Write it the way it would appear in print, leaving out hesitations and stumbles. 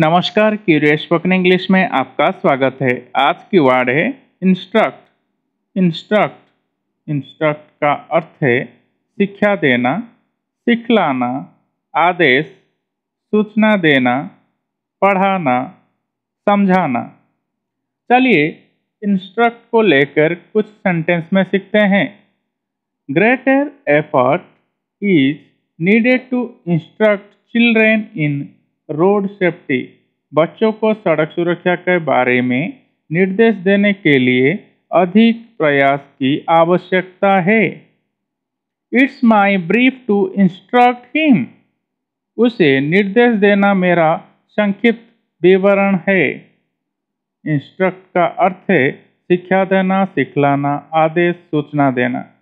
नमस्कार, curious spoken English में आपका स्वागत है। आज की वर्ड है इंस्ट्रक्ट। इंस्ट्रक्ट का अर्थ है शिक्षा देना, सिखलाना, आदेश, सूचना देना, पढ़ाना, समझाना। चलिए इंस्ट्रक्ट को लेकर कुछ सेंटेंस में सीखते हैं। Greater effort is needed to instruct children in road safety. बच्चों को सड़क सुरक्षा के बारे में निर्देश देने के लिए अधिक प्रयास की आवश्यकता है। It's my brief to instruct him. उसे निर्देश देना मेरा संक्षिप्त विवरण है। इंस्ट्रक्ट का अर्थ है शिक्षा देना, सिखलाना, आदेश, सूचना देना।